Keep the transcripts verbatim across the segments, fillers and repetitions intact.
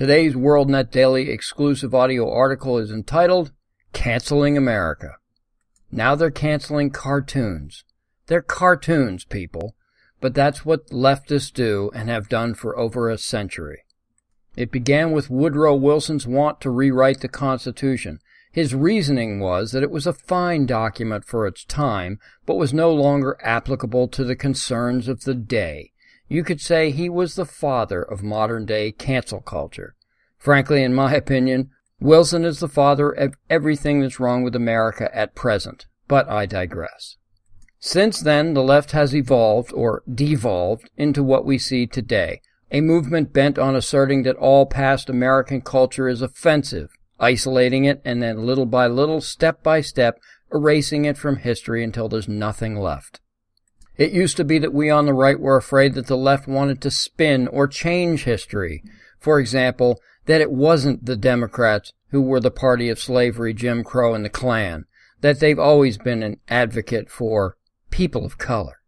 Today's World Net Daily exclusive audio article is entitled, Canceling America. Now they're canceling cartoons. They're cartoons, people. But that's what leftists do and have done for over a century. It began with Woodrow Wilson's want to rewrite the Constitution. His reasoning was that it was a fine document for its time, but was no longer applicable to the concerns of the day. You could say he was the father of modern-day cancel culture. Frankly, in my opinion, Wilson is the father of everything that's wrong with America at present, but I digress. Since then, the left has evolved, or devolved, into what we see today, a movement bent on asserting that all past American culture is offensive, isolating it, and then little by little, step by step, erasing it from history until there's nothing left. It used to be that we on the right were afraid that the left wanted to spin or change history. For example, that it wasn't the Democrats who were the party of slavery, Jim Crow, and the Klan, that they've always been an advocate for people of color.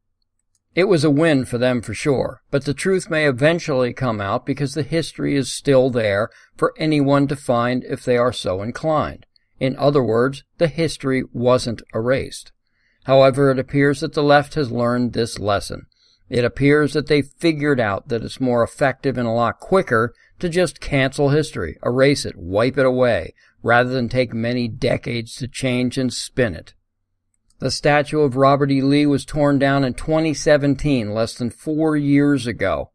It was a win for them for sure, but the truth may eventually come out because the history is still there for anyone to find if they are so inclined. In other words, the history wasn't erased. However, it appears that the left has learned this lesson. It appears that they've figured out that it's more effective and a lot quicker to just cancel history, erase it, wipe it away, rather than take many decades to change and spin it. The statue of Robert E. Lee was torn down in twenty seventeen, less than four years ago.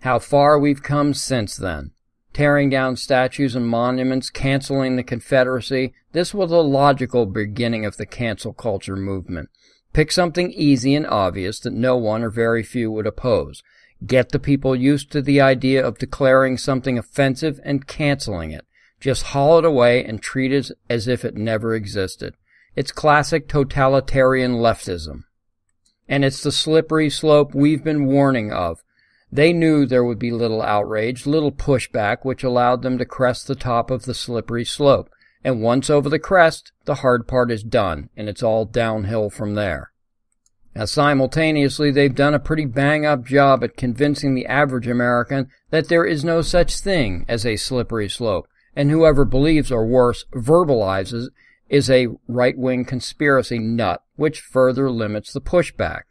How far we've come since then. Tearing down statues and monuments, canceling the Confederacy, this was a logical beginning of the cancel culture movement. Pick something easy and obvious that no one or very few would oppose. Get the people used to the idea of declaring something offensive and canceling it. Just haul it away and treat it as if it never existed. It's classic totalitarian leftism. And it's the slippery slope we've been warning of. They knew there would be little outrage, little pushback, which allowed them to crest the top of the slippery slope. And once over the crest, the hard part is done, and it's all downhill from there. Now, simultaneously, they've done a pretty bang-up job at convincing the average American that there is no such thing as a slippery slope, and whoever believes or worse verbalizes is a right-wing conspiracy nut, which further limits the pushback.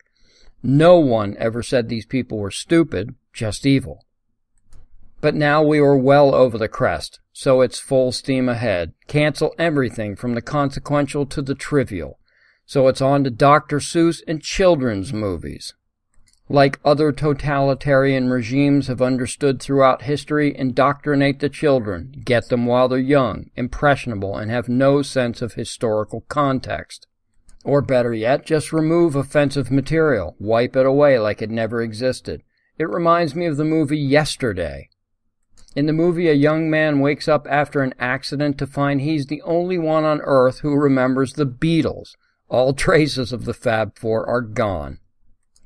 No one ever said these people were stupid, just evil. But now we are well over the crest, so it's full steam ahead. Cancel everything from the consequential to the trivial. So it's on to Doctor Seuss and children's movies. Like other totalitarian regimes have understood throughout history, indoctrinate the children, get them while they're young, impressionable, and have no sense of historical context. Or better yet, just remove offensive material, wipe it away like it never existed. It reminds me of the movie Yesterday. In the movie, a young man wakes up after an accident to find he's the only one on earth who remembers the Beatles. All traces of the Fab Four are gone.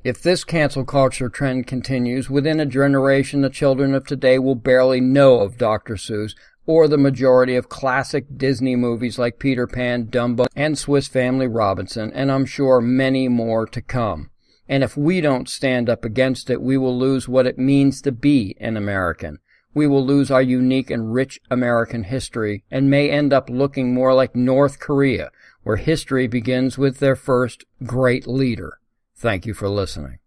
If this cancel culture trend continues, within a generation the children of today will barely know of Doctor Seuss or the majority of classic Disney movies like Peter Pan, Dumbo, and Swiss Family Robinson, and I'm sure many more to come. And if we don't stand up against it, we will lose what it means to be an American. We will lose our unique and rich American history and may end up looking more like North Korea, where history begins with their first great leader. Thank you for listening.